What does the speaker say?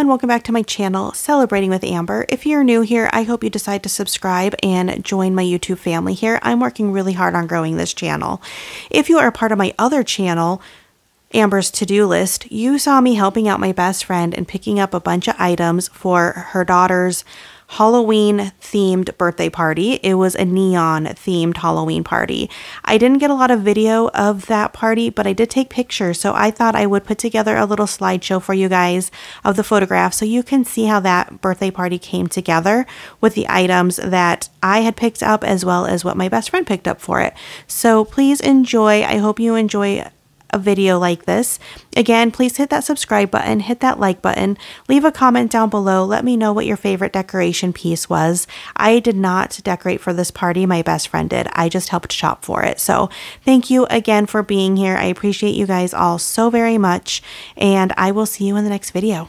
everyone, welcome back to my channel, Celebrating with Amber. If you're new here, I hope you decide to subscribe and join my YouTube family here. I'm working really hard on growing this channel. If you are a part of my other channel, Amber's to-do list, you saw me helping out my best friend and picking up a bunch of items for her daughter's Halloween themed birthday party. It was a neon themed Halloween party. I didn't get a lot of video of that party, but I did take pictures. So I thought I would put together a little slideshow for you guys of the photographs so you can see how that birthday party came together with the items that I had picked up as well as what my best friend picked up for it. So please enjoy. I hope you enjoy a video like this. Again, please hit that subscribe button, hit that like button, leave a comment down below. Let me know what your favorite decoration piece was. I did not decorate for this party. My best friend did. I just helped shop for it. So thank you again for being here. I appreciate you guys all so very much, and I will see you in the next video.